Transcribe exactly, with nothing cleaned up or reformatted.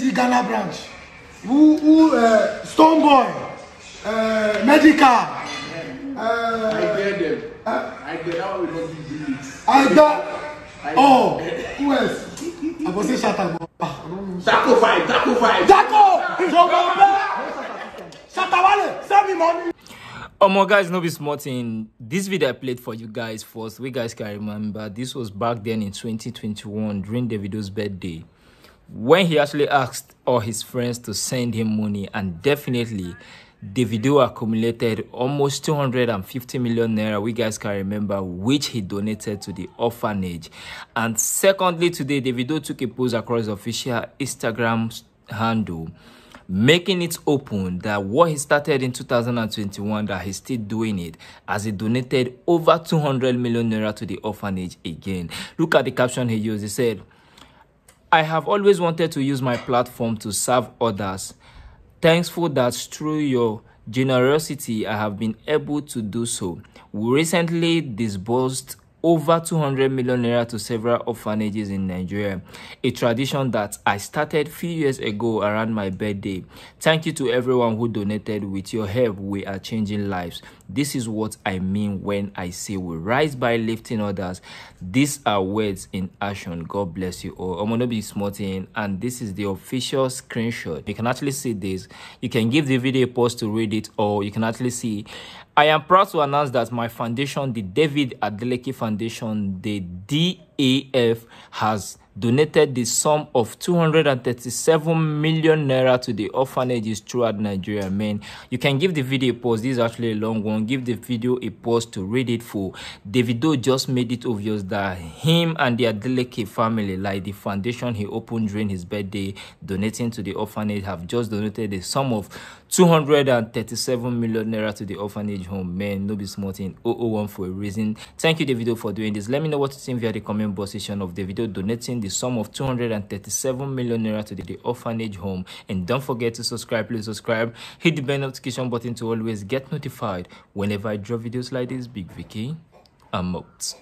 G G Ghana branch, who, who uh, Stone Boy, uh, Medical. Uh, I get them. Uh, I get that one with G G. I got. Oh, who else? I was saying Shatago. Taco five, Taco five. Taco. Shatawale, send me money. Oh my guys, no be smarting. This video I played for you guys first. We guys can remember this was back then in twenty twenty-one during Davido's birthday, when he actually asked all his friends to send him money, and definitely Davido accumulated almost two hundred fifty million naira, we guys can remember, which he donated to the orphanage. And secondly, today Davido took a post across the official Instagram handle, making it open that what he started in two thousand twenty-one, that he's still doing it, as he donated over two hundred million naira to the orphanage again. Look at the caption he used. He said, "I have always wanted to use my platform to serve others. Thankful that through your generosity, I have been able to do so. We recently disbursed over two hundred million naira to several orphanages in Nigeria, a tradition that I started a few years ago around my birthday. Thank you to everyone who donated. With your help, we are changing lives. This is what I mean when I say we rise by lifting others. These are words in action. God bless you all." I'm going to be smarting, and this is the official screenshot. You can actually see this. You can give the video a pause to read it, or you can actually see, "I am proud to announce that my foundation, the David Adeleke Foundation, the D A F, has donated the sum of two hundred thirty-seven million naira to the orphanages throughout Nigeria." Man, you can give the video a pause. This is actually a long one. Give the video a pause to read it full. Davido just made it obvious that him and the Adeleke family, like the foundation he opened during his birthday, donating to the orphanage, have just donated a sum of two hundred thirty-seven million naira to the orphanage home. Man, no be smarting. oh oh one for a reason. Thank you, Davido, for doing this. Let me know what you think via the comment box section of the video donating the sum of two hundred thirty-seven million naira to the orphanage home. And don't forget to subscribe. Please subscribe, hit the bell notification button to always get notified whenever I drop videos like this. Big Vicki, I'm out.